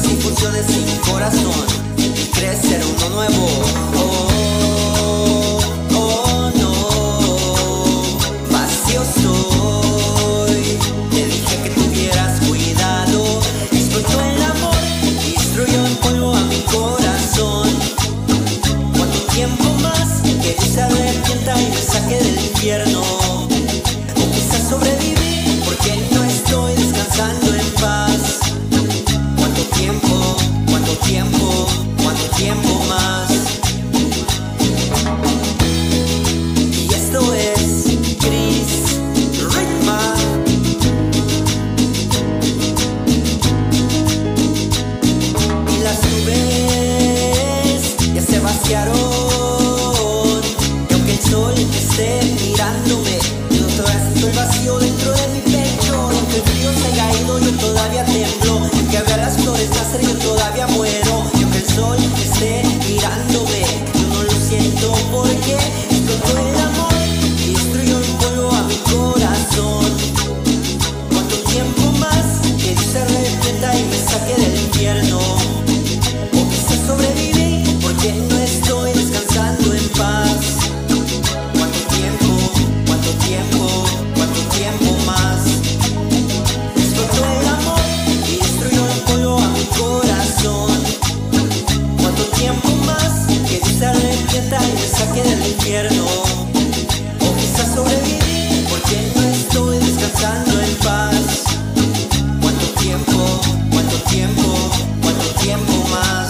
cosas sin funciones en mi corazón. ¿Crees ser uno nuevo? Oh, oh, oh, no. Vacío soy. Te dije que tuvieras cuidado. Explotó el amor, destruyó en polvo a mi corazón. ¿Cuánto tiempo más? Que Dios se arrepienta y me saque del infierno. O quizás sobreviví porque no estoy descansando en paz. Cuánto tiempo más. Y esto es Chris Ritma. Y las nubes ya se vaciaron, y aunque el sol esté mirándome, yo todavía estoy vacío dentro de mi pecho. Aunque el frío se haya ido, yo todavía temblo. Que a ver las flores nacer, yo todavía muero. Y aunque el sol esté mirándome, yo no lo siento porque explotó el amor, destruyó el polvo a mi corazón. ¿Cuánto tiempo más? Que Dios se arrepienta y me saque del infierno. O quizás sobreviví porque no estoy descansando en paz. ¿Cuánto tiempo? ¿Cuánto tiempo? ¿Cuánto tiempo más? Explotó el amor, a mi corazón. ¿Cuánto tiempo más? Que Dios se arrepienta y me saque del infierno. O quizás sobreviví porque no estoy descansando en paz. ¿Cuánto tiempo? ¿Cuánto tiempo? ¿Cuánto tiempo más?